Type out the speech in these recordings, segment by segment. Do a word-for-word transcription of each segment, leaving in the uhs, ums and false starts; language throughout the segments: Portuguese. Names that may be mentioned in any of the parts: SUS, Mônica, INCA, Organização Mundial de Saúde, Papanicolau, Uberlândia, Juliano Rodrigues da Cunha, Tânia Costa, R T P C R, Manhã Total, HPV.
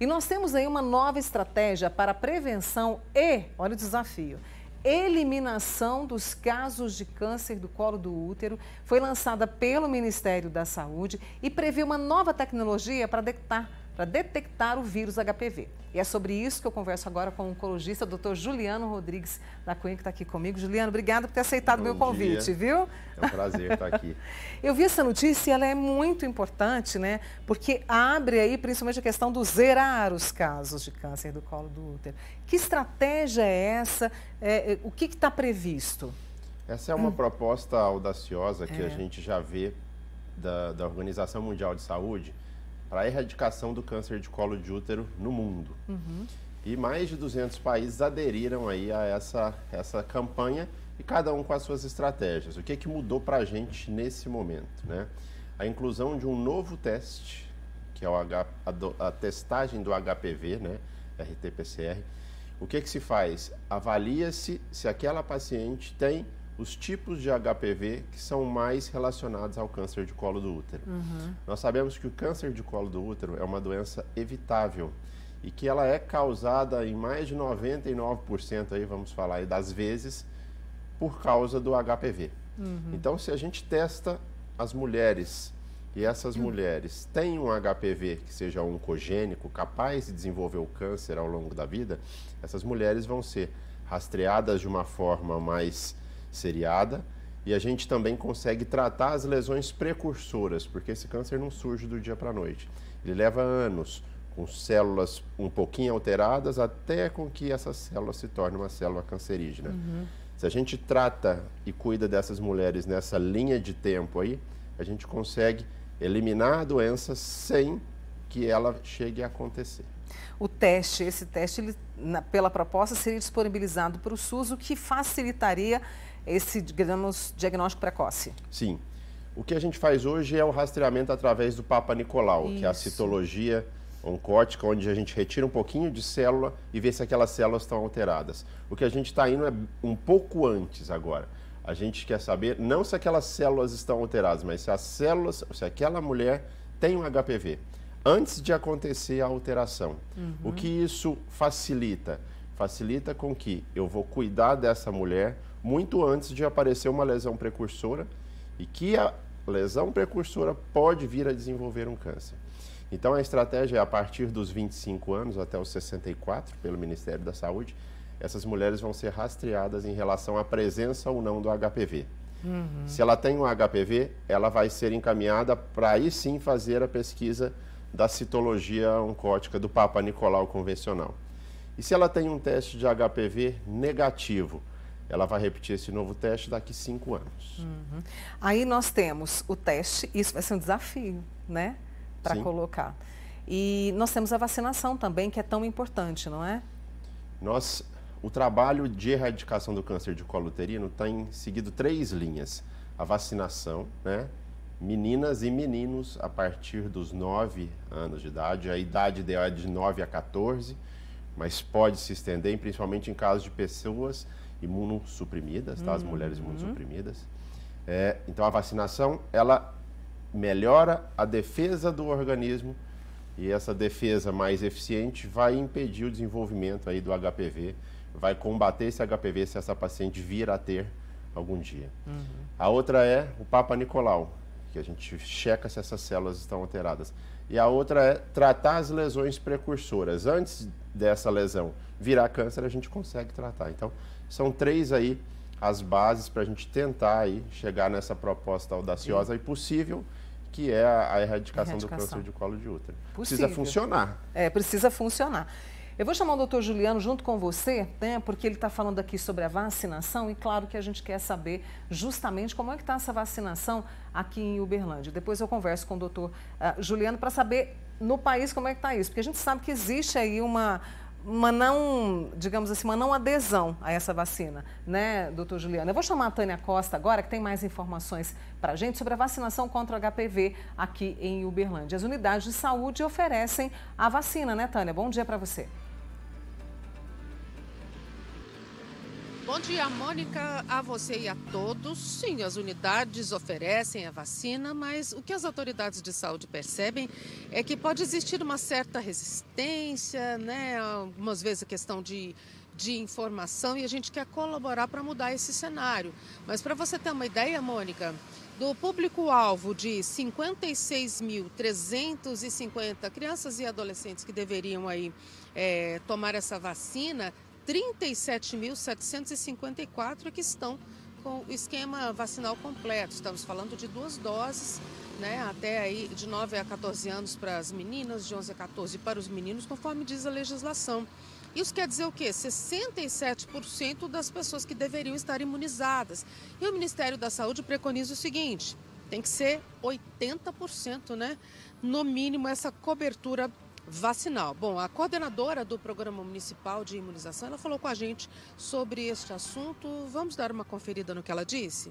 E nós temos aí uma nova estratégia para prevenção e, olha o desafio, eliminação dos casos de câncer do colo do útero. Foi lançada pelo Ministério da Saúde e prevê uma nova tecnologia para detectar, para detectar o vírus H P V. E é sobre isso que eu converso agora com o oncologista, o doutor Juliano Rodrigues da Cunha, que está aqui comigo. Juliano, obrigado por ter aceitado o meu convite, viu? É um prazer estar aqui. Eu vi essa notícia e ela é muito importante, né? Porque abre aí principalmente a questão do zerar os casos de câncer do colo do útero. Que estratégia é essa? É, o que está previsto? Essa é uma hum. proposta audaciosa que é. a gente já vê da, da Organização Mundial de Saúde, para a erradicação do câncer de colo de útero no mundo. Uhum. E mais de duzentos países aderiram aí a essa, essa campanha, e cada um com as suas estratégias. O que, que mudou para a gente nesse momento, né? A inclusão de um novo teste, que é o H, a, do, a testagem do H P V, né? R T P C R. O que, que se faz? Avalia-se se aquela paciente tem os tipos de H P V que são mais relacionados ao câncer de colo do útero. Uhum. Nós sabemos que o câncer de colo do útero é uma doença evitável e que ela é causada em mais de noventa e nove por cento, aí, vamos falar, aí, das vezes por causa do H P V. Uhum. Então, se a gente testa as mulheres e essas uhum. mulheres têm um H P V que seja oncogênico, capaz de desenvolver o câncer ao longo da vida, essas mulheres vão ser rastreadas de uma forma mais seriada, e a gente também consegue tratar as lesões precursoras, porque esse câncer não surge do dia para a noite. Ele leva anos, com células um pouquinho alteradas, até com que essa célula se torne uma célula cancerígena. Uhum. Se a gente trata e cuida dessas mulheres nessa linha de tempo aí, a gente consegue eliminar a doença sem que ela chegue a acontecer. O teste, esse teste, ele, na, pela proposta, seria disponibilizado para o SUS, o que facilitaria esse, digamos, diagnóstico precoce. Sim. O que a gente faz hoje é o rastreamento através do Papanicolau, que é a citologia oncótica, onde a gente retira um pouquinho de célula e vê se aquelas células estão alteradas. O que a gente está indo é um pouco antes agora. A gente quer saber não se aquelas células estão alteradas, mas se as células, se aquela mulher tem um H P V, antes de acontecer a alteração. Uhum. O que isso facilita? Facilita com que eu vou cuidar dessa mulher muito antes de aparecer uma lesão precursora, e que a lesão precursora pode vir a desenvolver um câncer. Então, a estratégia é a partir dos vinte e cinco anos até os sessenta e quatro, pelo Ministério da Saúde, essas mulheres vão ser rastreadas em relação à presença ou não do H P V. Uhum. Se ela tem um H P V, ela vai ser encaminhada para aí sim fazer a pesquisa da citologia oncótica do Papanicolau convencional. E se ela tem um teste de H P V negativo, ela vai repetir esse novo teste daqui cinco anos. Uhum. Aí nós temos o teste, isso vai ser um desafio, né? Para colocar. E nós temos a vacinação também, que é tão importante, não é? Nós, o trabalho de erradicação do câncer de colo uterino tem seguido três linhas. A vacinação, né? Meninas e meninos a partir dos nove anos de idade. A idade ideal é de nove a quatorze, mas pode se estender, principalmente em casos de pessoas imunossuprimidas, tá? As mulheres imunossuprimidas. É, então, a vacinação, ela melhora a defesa do organismo, e essa defesa mais eficiente vai impedir o desenvolvimento aí do H P V, vai combater esse H P V se essa paciente vir a ter algum dia. Uhum. A outra é o Papanicolau, que a gente checa se essas células estão alteradas. E a outra é tratar as lesões precursoras. Antes dessa lesão virar câncer, a gente consegue tratar. Então, são três aí as bases para a gente tentar aí chegar nessa proposta audaciosa Sim. e possível, que é a erradicação, erradicação. do câncer de colo de útero. Possível. Precisa funcionar. É, precisa funcionar. Eu vou chamar o doutor Juliano junto com você, né, porque ele está falando aqui sobre a vacinação, e claro que a gente quer saber justamente como é que está essa vacinação aqui em Uberlândia. Depois eu converso com o doutor uh, Juliano para saber no país como é que está isso, porque a gente sabe que existe aí uma, uma não, digamos assim, uma não adesão a essa vacina, né, doutor Juliano? Eu vou chamar a Tânia Costa agora, que tem mais informações para a gente sobre a vacinação contra o H P V aqui em Uberlândia. As unidades de saúde oferecem a vacina, né, Tânia? Bom dia para você. Bom dia, Mônica, a você e a todos. Sim, as unidades oferecem a vacina, mas o que as autoridades de saúde percebem é que pode existir uma certa resistência, né? Algumas vezes a questão de... de informação, e a gente quer colaborar para mudar esse cenário. Mas para você ter uma ideia, Mônica, do público-alvo de cinquenta e seis mil trezentos e cinquenta crianças e adolescentes que deveriam aí, é, tomar essa vacina, trinta e sete mil setecentos e cinquenta e quatro que estão com o esquema vacinal completo. Estamos falando de duas doses, né, até aí de nove a quatorze anos para as meninas, de onze a quatorze para os meninos, conforme diz a legislação. Isso quer dizer o quê? sessenta e sete por cento das pessoas que deveriam estar imunizadas. E o Ministério da Saúde preconiza o seguinte, tem que ser oitenta por cento, né? No mínimo, essa cobertura vacinal. Bom, a coordenadora do Programa Municipal de Imunização, ela falou com a gente sobre este assunto. Vamos dar uma conferida no que ela disse?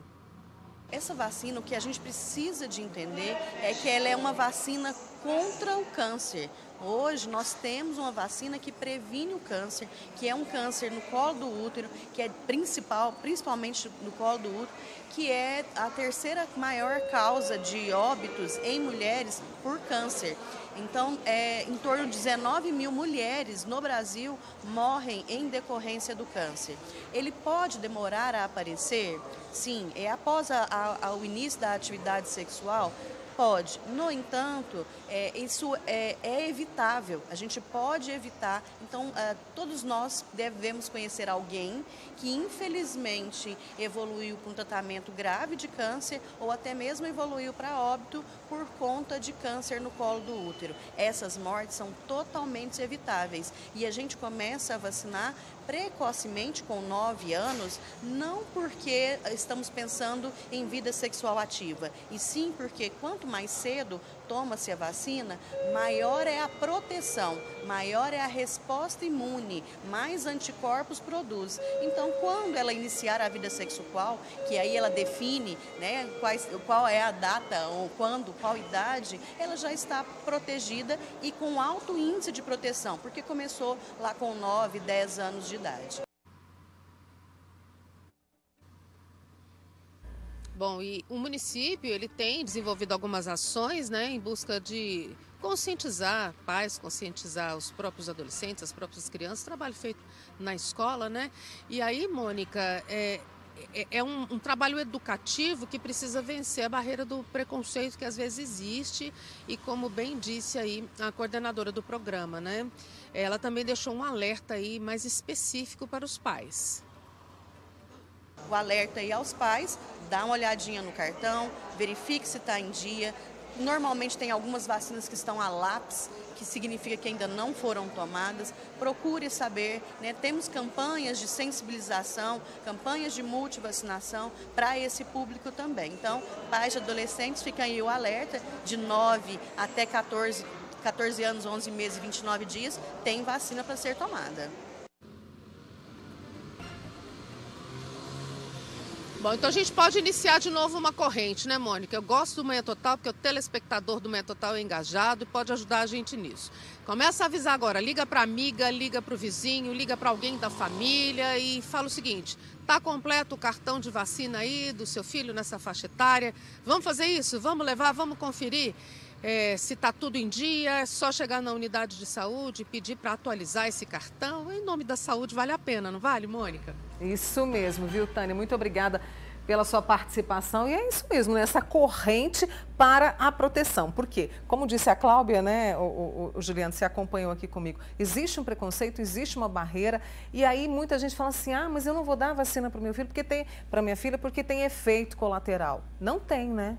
Essa vacina, o que a gente precisa de entender é que ela é uma vacina contra o câncer. Hoje nós temos uma vacina que previne o câncer, que é um câncer no colo do útero, que é principal, principalmente no colo do útero, que é a terceira maior causa de óbitos em mulheres por câncer. Então, é, em torno de dezenove mil mulheres no Brasil morrem em decorrência do câncer. Ele pode demorar a aparecer? Sim, é após a, a, a, o início da atividade sexual. Pode. No entanto, é, isso é, é evitável. A gente pode evitar. Então, é, todos nós devemos conhecer alguém que, infelizmente, evoluiu com tratamento grave de câncer ou até mesmo evoluiu para óbito por conta de câncer no colo do útero. Essas mortes são totalmente evitáveis. E a gente começa a vacinar precocemente com nove anos, não porque estamos pensando em vida sexual ativa, e sim porque quanto mais cedo toma-se a vacina, maior é a proteção, maior é a resposta imune, mais anticorpos produz. Então, quando ela iniciar a vida sexual, que aí ela define, né, quais, qual é a data ou quando, qual idade, ela já está protegida e com alto índice de proteção, porque começou lá com nove, dez anos de idade. Bom, e o município, ele tem desenvolvido algumas ações, né, em busca de conscientizar pais, conscientizar os próprios adolescentes, as próprias crianças, trabalho feito na escola, né? E aí, Mônica, é, é um, um trabalho educativo que precisa vencer a barreira do preconceito que às vezes existe, e como bem disse aí a coordenadora do programa, né? Ela também deixou um alerta aí mais específico para os pais. O alerta aí aos pais, dá uma olhadinha no cartão, verifique se está em dia. Normalmente tem algumas vacinas que estão a lápis, que significa que ainda não foram tomadas. Procure saber, né? Temos campanhas de sensibilização, campanhas de multivacinação para esse público também. Então, pais e adolescentes, fica aí o alerta, de nove até quatorze, quatorze anos, onze meses e vinte e nove dias, tem vacina para ser tomada. Bom, então a gente pode iniciar de novo uma corrente, né, Mônica? Eu gosto do Manhã Total, porque o telespectador do Manhã Total é engajado e pode ajudar a gente nisso. Começa a avisar agora, liga para a amiga, liga para o vizinho, liga para alguém da família e fala o seguinte, tá completo o cartão de vacina aí do seu filho nessa faixa etária? Vamos fazer isso? Vamos levar? Vamos conferir? É, se está tudo em dia, é só chegar na unidade de saúde e pedir para atualizar esse cartão. Em nome da saúde, vale a pena, não vale, Mônica? Isso mesmo, viu, Tânia? Muito obrigada pela sua participação. E é isso mesmo, né? Essa corrente para a proteção. Por quê? Como disse a Cláudia, né? O, o, o Juliano se acompanhou aqui comigo. Existe um preconceito, existe uma barreira. E aí muita gente fala assim, ah, mas eu não vou dar a vacina para o meu filho, porque tem, para minha filha, porque tem efeito colateral. Não tem, né?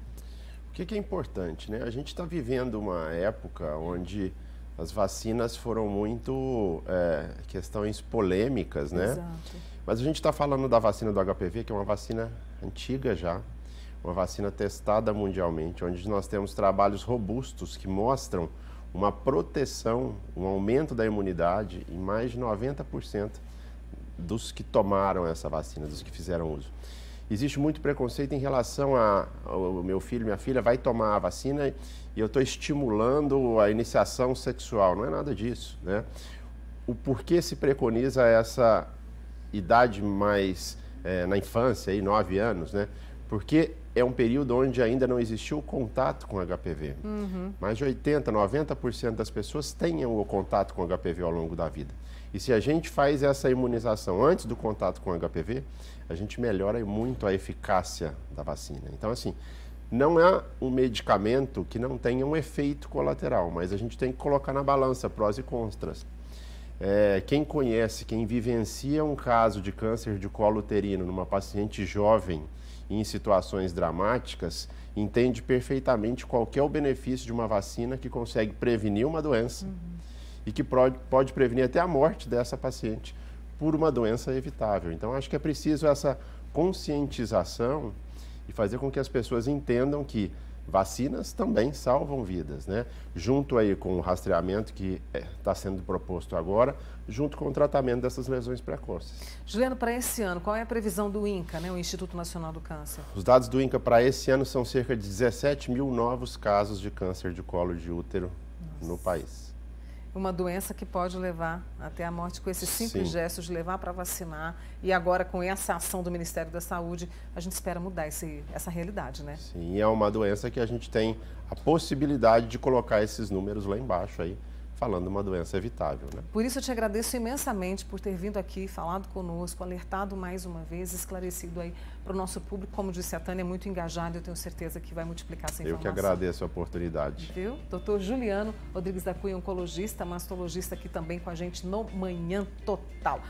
O que, que é importante, né? A gente está vivendo uma época onde as vacinas foram muito é, questões polêmicas, né? Exato. Mas a gente está falando da vacina do H P V, que é uma vacina antiga já, uma vacina testada mundialmente, onde nós temos trabalhos robustos que mostram uma proteção, um aumento da imunidade em mais de noventa por cento dos que tomaram essa vacina, dos que fizeram uso. Existe muito preconceito em relação a, ao meu filho, minha filha, vai tomar a vacina e eu estou estimulando a iniciação sexual. Não é nada disso, né? O porquê se preconiza essa idade mais é, na infância, aí, nove anos, né? Porque é um período onde ainda não existiu o contato com H P V. Uhum. Mais de oitenta, noventa por cento das pessoas têm o contato com H P V ao longo da vida. E se a gente faz essa imunização antes do contato com H P V, a gente melhora muito a eficácia da vacina. Então, assim, não é um medicamento que não tenha um efeito colateral, mas a gente tem que colocar na balança prós e contras. É, quem conhece, quem vivencia um caso de câncer de colo uterino numa paciente jovem em situações dramáticas, entende perfeitamente qual é o benefício de uma vacina que consegue prevenir uma doença, uhum, e que pode prevenir até a morte dessa paciente por uma doença evitável. Então, acho que é preciso essa conscientização e fazer com que as pessoas entendam que vacinas também salvam vidas, né? Junto aí com o rastreamento que está sendo proposto agora, junto com o tratamento dessas lesões precoces. Juliano, para esse ano, qual é a previsão do INCA, né? O Instituto Nacional do Câncer? Os dados do INCA para esse ano são cerca de dezessete mil novos casos de câncer de colo de útero, nossa, no país. Uma doença que pode levar até a morte com esses simples, sim, gestos de levar para vacinar. E agora, com essa ação do Ministério da Saúde, a gente espera mudar esse, essa realidade, né? Sim, é uma doença que a gente tem a possibilidade de colocar esses números lá embaixo, aí, falando uma doença evitável, né? Por isso, eu te agradeço imensamente por ter vindo aqui, falado conosco, alertado mais uma vez, esclarecido aí para o nosso público. Como disse a Tânia, é muito engajado e eu tenho certeza que vai multiplicar essa informação. Eu que agradeço a oportunidade. Viu? Doutor Juliano Rodrigues da Cunha, oncologista, mastologista, aqui também com a gente no Manhã Total.